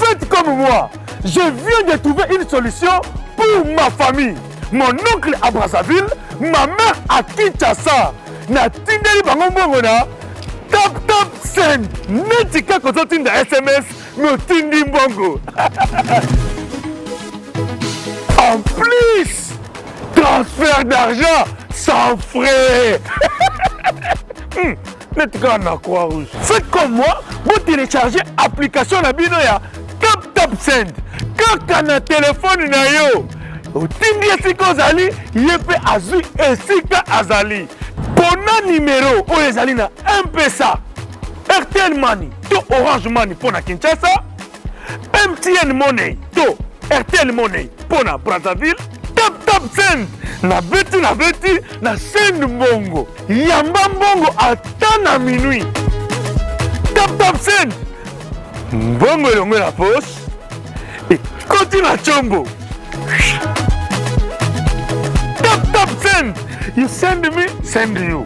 Faites comme moi. Je viens de trouver une solution pour ma famille. Mon oncle à Brazzaville, ma mère à Kinshasa. Na tindeli bango mbongona. Taptap Send. Netika kozo tinda SMS, no tindi mbongo. En plus, transfert d'argent sans frais. Netika na Croix-Rouge. Faites comme moi, vous téléchargez l'application la binoya Taptap Send. Quand on a téléphone na yo. Au tindi esiko zali, yepe azui esika azali. Pona numéro oyezali na MPSA, RTL Money to Orange Money pona Kinshasa, MTN Money to RTL Money pona Brazzaville. Taptap Send na beti na send mbongo. Yamba mbongo ata na minuit. Taptap Send mbongo elongo na poche et koti na chombo. Taptap Send. You send me, send you.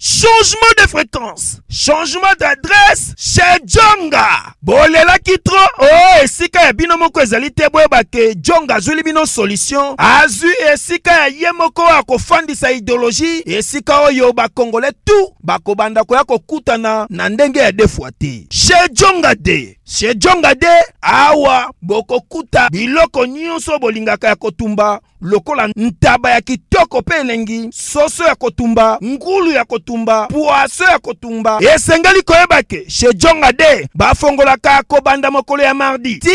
Changement de fréquence, changement d'adresse chez Djonga. Bolela kitro, oh esika ya bino moko ezali te boye ba ke Djonga azuli bino solution. Azu esika ya yemoko akofandisa idéologie, esika oyo ba Congolais tout bakobanda ko ya kokutana na ndenge ya defwa te. Chez Djonga de Chez Djonga de awa boko kuta biloko nyonso bolingaka ya kotumba lokola ntaba ya kitoko pe elengi soso ya kotumba ngulu ya kotumba poaso ya kotumba esengeli koyeba ke Chez Djonga de bafongolaka kobanda mokolo ya mardi ti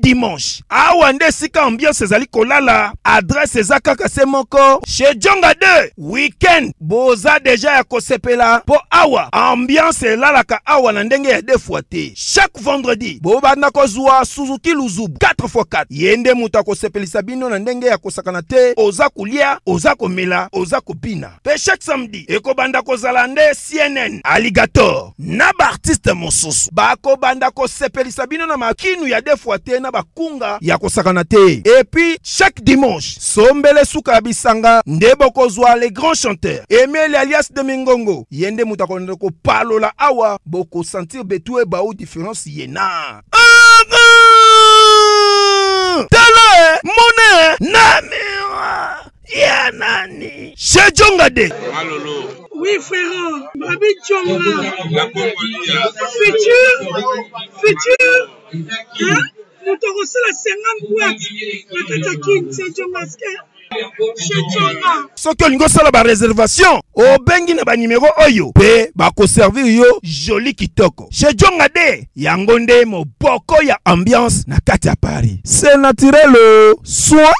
dimanche awa nde sika ambiance ezali kolala adresse ezaka kase moko Chez Djonga de weekend boza deja ya kosepela po awa ambiance elalaka awa na ndenge ya defwa te chaque vendredi Bobana kozwa Suzuki Luzubu 4x4 Yende muta kosepelisa bino na ndenge ya kosakana te oza kulia oza komela oza kopina pe chaque samedi ekobanda kozala nde CNN Alligator na ba artiste mosusu bakobanda kosepelisa bino na makinu ya defwa te na bakunga ya kosakana te et puis chaque dimanche sombele suka bisanga nde bokozwa les grands chanteurs Emile alias de Mingongo yende muta konde ko palola awa boko sentir betue bao différence yena Tala Mone Namiwa Yanani Chez Djonga de Alolo. Oui frérot, Babi Djonga. La Congolia. Futur. Hein? Nous t'en la 50 boîtes. La Katakin, c'est Djonga. Soki olingo sala ba réservation obengi na ba numéro oyo pe ba ko servir yo joli kitoko Chez Djonga de yango nde moboko ya ambiance na kati ya Paris c'est naturel soin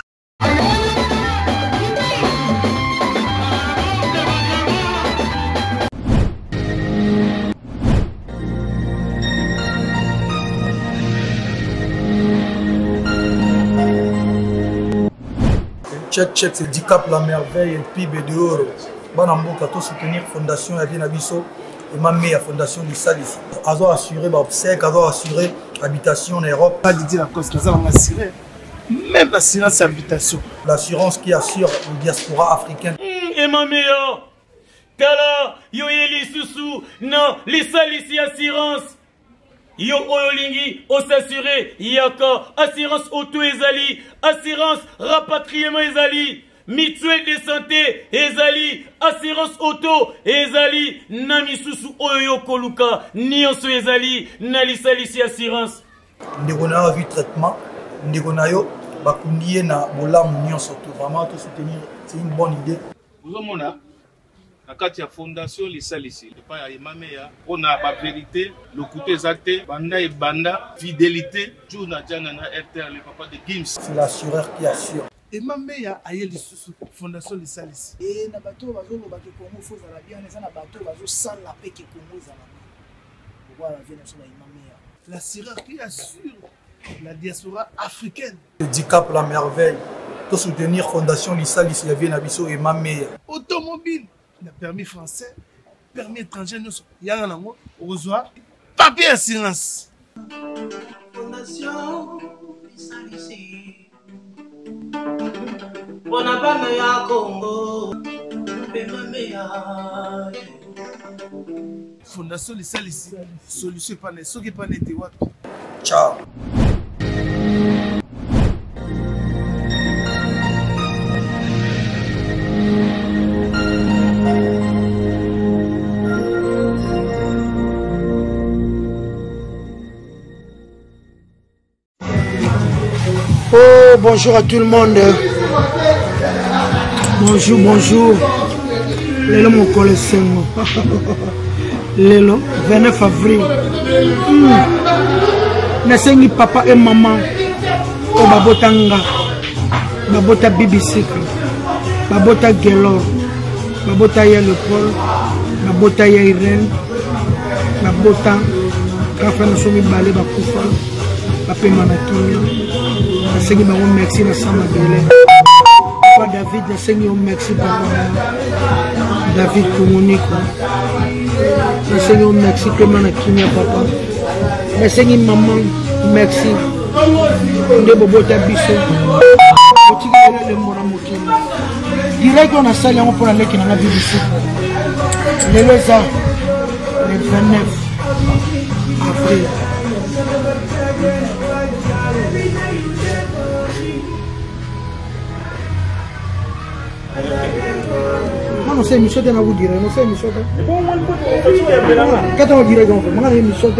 Check, c'est Dicap la merveille, et PIB de Oro. Bon, on peut soutenir la fondation de Viennabiso et ma mère, la fondation du Salis. Ils ont assuré l'obsèque, ils ont assuré l'habitation en Europe. Pas de dire la cause, ils ont assuré même l'assurance habitation. L'assurance qui assure le diaspora africain. Et ma mère, Kala, yo yeli susu, non, les Salis y assurance. Yo oyolingi, o s'assurer, yaka, assurance auto ezali, assurance rapatriement ezali, mutuelle de santé ezali assurance auto ezali na misusu oyo koluka nyonso ezali na lisalisi assurance ndeko na avi traitement ndeko na yo bakundiye na bolamu nyonso to vraiment to soutenir c'est une bonne idée bozomona na kati ya fondation lisalisi epa ya imame ya ona ba vérité lokuto ezate banda et banda fidélité journa jana na RTR le papa de Gims c'est l'assureur qui assure. Et ma mère a eu la fondation de Salis. Et na bateau bazo lo bato Congo faut la bien na bateau bazo sans la paix que Congo za la. Pourquoi la vie nationale ma mère. La CRMTA qui assure la diaspora africaine. Le handicap la merveille. Pour soutenir fondation de Salis il y avait na biso et ma mère. Automobile, le permis français, permis étranger nous ya na ngo reçoit papier assurance. Fondation de Salis. Fondation de Salis, solution panne, ce qui est panne était what? Ciao. Oh, bonjour à tout le monde. Bonjour, bonjour. Lélo, mon collègue, c'est moi. Lélo, 29 avril. Nasengi papa et maman. Au Babotanga. Babota BBC. Babota Gelor. Babota Yelopol. Babota Yairene. Babota. Rafa Nasomi Balé Bakoufa. Papé Manatomia. Nasengi Baron Merci Nassama Belé. David, Seigneur, merci pour David pour Monique. Seigneur, merci pour mon accueil, papa. Seigneur, maman, merci. On est bobo tabiso. On tire le moramoki. Direct on a ça, on peut aller qui n'a pas vu ici. Les lois, les 29 avril. On sait Michel, on vous dire, on sait Michel. Quand on dirait donc, on a Michel.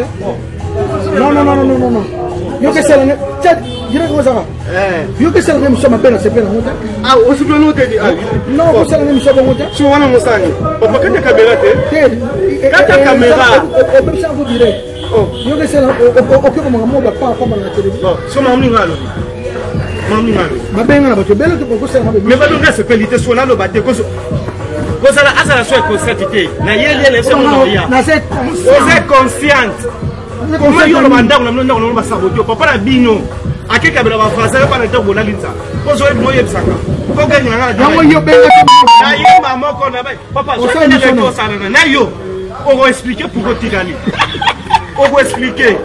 Non. Yo que c'est le chat, dirait comme ça. Yo que c'est le même chose, ma peine, c'est peine. Ah, on se peut nous dire. Non, on sait le même chose, on dit. Tu vois, on s'en est. Papa, quand ta caméra, t'es. Quand ta caméra. On peut ça vous dire. Yo que c'est le. Ok, on m'a montré pas comme la télévision. Sur ma mère. Ma peine, on a battu belle, tu peux ça. Mais pas de reste, qualité, soit là, le battu. Vous êtes consciente. Vous êtes mandat papa la bino. A quel cabine va faire ça? Pas le temps pour la linza. Vous avez moyen de ça. Vous gagnez la dame. Maman, qu'on avait. Papa, vous savez, on va expliquer pour votre tyrannie. On va expliquer.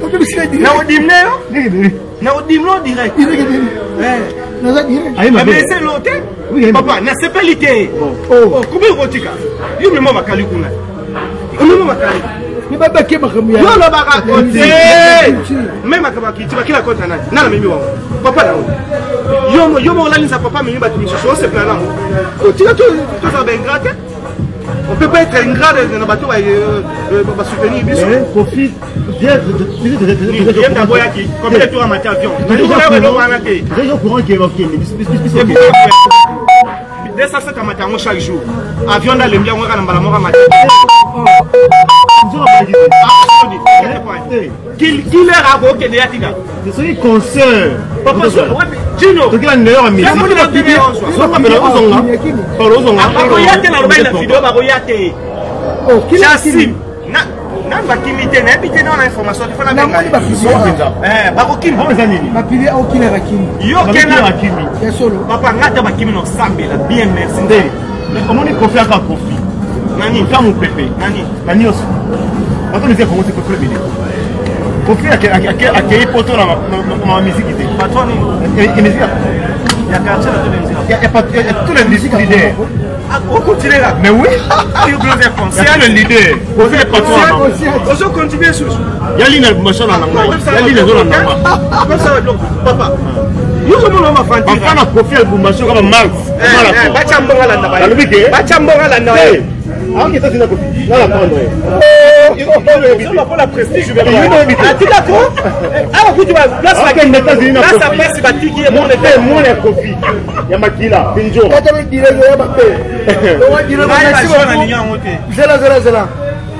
On va expliquer. On va direct. Mais c'est l'autre. Papa, n'a pas l'idée. Oh, combien de rotica? Il me m'a calé. Il m'a calé. Il m'a raconté. Même à Kabaki, tu vas qu'il a content. Non, mais papa, non. Yo, mon lani, sa papa, mais il m'a dit, c'est plein d'amour. Tu as tout ça bien gratté? On ne peut pas être ingrat dans le bateau pour soutenir. Profite bien de la voyage. Combien de tours à matin avion? Région courant qui est évoquée. 250 à matin chaque jour. Avion dans le bien, on va dans la mort à matin. Qui leur a voqué des Yatiga? C'est celui qu'on sait. Papa, Gino, tu as une meilleure amie. Confie à quel poteau dans ma musique était. Il y a toute la musique leader. On continue là. Mais oui, c'est le leader. On continue sur. Il y a l'île de Mouchon en anglais. Il y a l'île de Mouchon en anglais. Papa.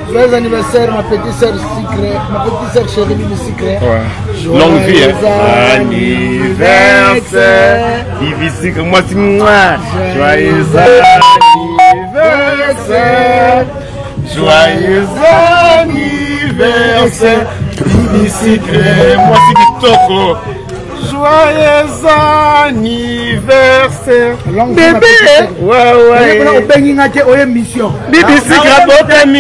Joyeux anniversaire, ma petite soeur secrète, ma petite soeur chérie du secret. Ouais. Longue vie. Anniversaire. Il vit secret, moi c'est moi. Joyeux anniversaire. Joyeux anniversaire. Il vit secret, moi c'est Bitoko. Joyeux anniversaire, bébé. Ouais. Mission. Bébé, c'est au moins, il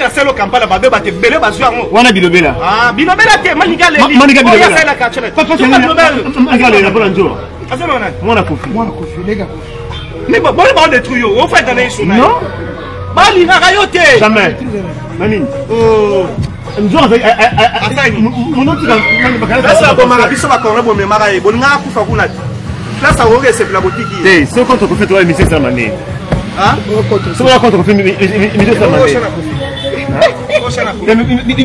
y a celle au campagne, la babette, la belle, la soirée. On a Bilobella. Ah, Bilobella, t'es manigalé. Manigalé, la carte. Papa, tu m'as dit, la bonne jour. Moi, la confie. Moi, la confie, les gars. Mais bon, on est trouilleux. On fait dans les sous. Non, Bali, la rayoté. Jamais. Mamie. Oh. Mon autre, c'est la bonne maladie. Ça va quand même, mais maraille. Bon, n'a pas fait la place à Oré, c'est la boutique. C'est ce qu'on te fait, toi, monsieur Samané. Ah, c'est la contre mais on peut dire que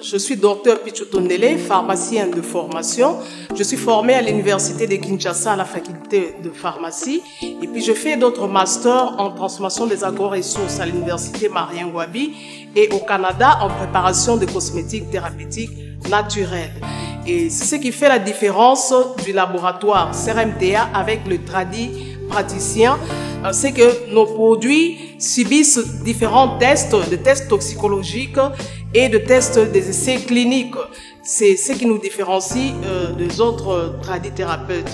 je suis docteur Pichotonele, pharmacien de formation. Je suis formée à l'université de Kinshasa à la faculté de pharmacie. Et puis je fais d'autres masters en transformation des agro-ressources à l'université Marien-Wabi et au Canada en préparation de cosmétiques thérapeutiques naturelles. Et c'est ce qui fait la différence du laboratoire CRMTA avec le tradit praticien, c'est que nos produits subissent différents tests, des tests toxicologiques et de tests des essais cliniques. C'est ce qui nous différencie des autres tradithérapeutes.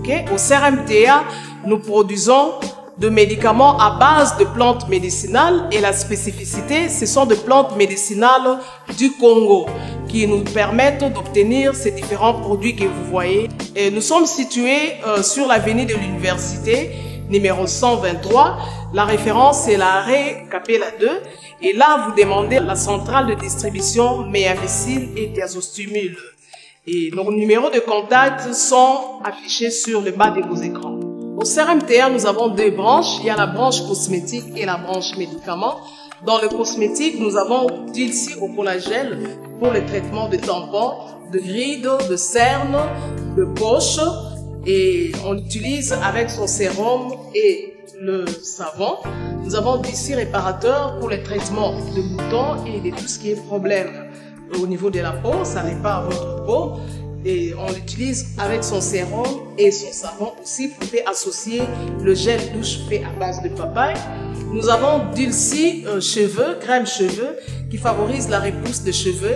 Okay? Au CRMTA, nous produisons de médicaments à base de plantes médicinales et la spécificité, ce sont des plantes médicinales du Congo qui nous permettent d'obtenir ces différents produits que vous voyez. Et nous sommes situés sur l'avenue de l'université numéro 123. La référence est l'arrêt Capella 2. Et là, vous demandez la centrale de distribution Méavicil et Tazostumil. Et nos numéros de contact sont affichés sur le bas de vos écrans. Au CRMTR, nous avons deux branches. Il y a la branche cosmétique et la branche médicaments. Dans le cosmétique, nous avons Dulcie au collagel pour le traitement de tampons, de rides, de cernes, de poches. Et on l'utilise avec son sérum et le savon. Nous avons Dulcie réparateur pour le traitement de boutons et de tout ce qui est problème au niveau de la peau. Ça répare votre peau. Et on l'utilise avec son sérum et son savon aussi. Vous pouvez associer le gel douche fait à base de papaye. Nous avons Dulcie cheveux, crème cheveux, qui favorise la repousse des cheveux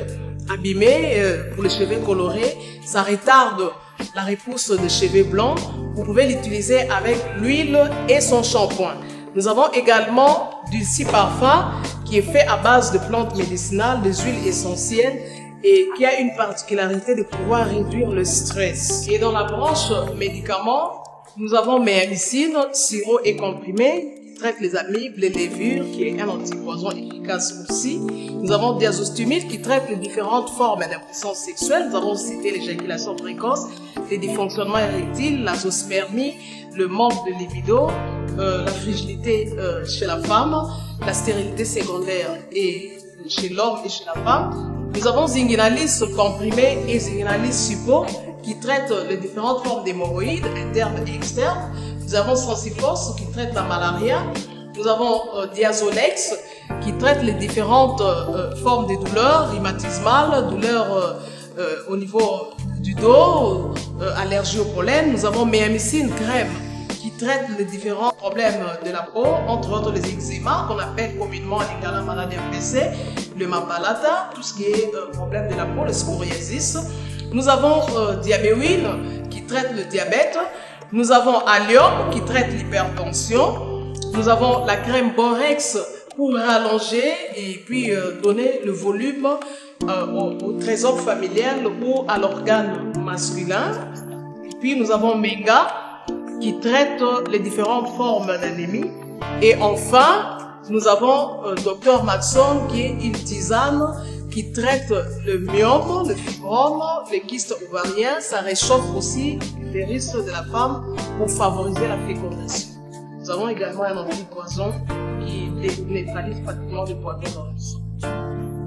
abîmés pour les cheveux colorés. Ça retarde la repousse des cheveux blancs. Vous pouvez l'utiliser avec l'huile et son shampoing. Nous avons également Dulcie parfum, qui est fait à base de plantes médicinales, des huiles essentielles, et qui a une particularité de pouvoir réduire le stress. Et dans la branche médicaments, nous avons méhamycine, sirop et comprimé, qui traite les amibes, les levures, qui est un antipoison efficace aussi. Nous avons diazostumide, qui traite les différentes formes d'impuissance sexuelle. Nous avons cité l'éjaculation précoce, les dysfonctionnements érectiles, la zoospermie, le manque de libido, la fragilité chez la femme, la stérilité secondaire et chez l'homme et chez la femme. Nous avons Zinginalis comprimé et Zinginalis suppôt qui traite les différentes formes d'hémorroïdes internes et externes. Nous avons sensifos qui traite la malaria. Nous avons Diazolex qui traite les différentes formes de douleurs rhumatismales, douleurs au niveau du dos, allergie au pollen. Nous avons Méhamycine crème qui traite les différents problèmes de la peau, entre autres les eczémas qu'on appelle communément en lingala maladie MPC, le mapalata, tout ce qui est problème de la peau, le scoriasis. Nous avons diabéwin qui traite le diabète. Nous avons allium qui traite l'hypertension. Nous avons la crème borex pour rallonger et puis donner le volume au trésor familial ou à l'organe masculin. Et puis nous avons méga qui traite les différentes formes d'anémie. Et enfin, nous avons docteur Maxon qui est une tisane qui traite le myome, le fibrome, les kystes ovariens. Ça réchauffe aussi les risques de la femme pour favoriser la fécondation. Nous avons également un antipoison qui neutralise pratiquement le poison dans le sang.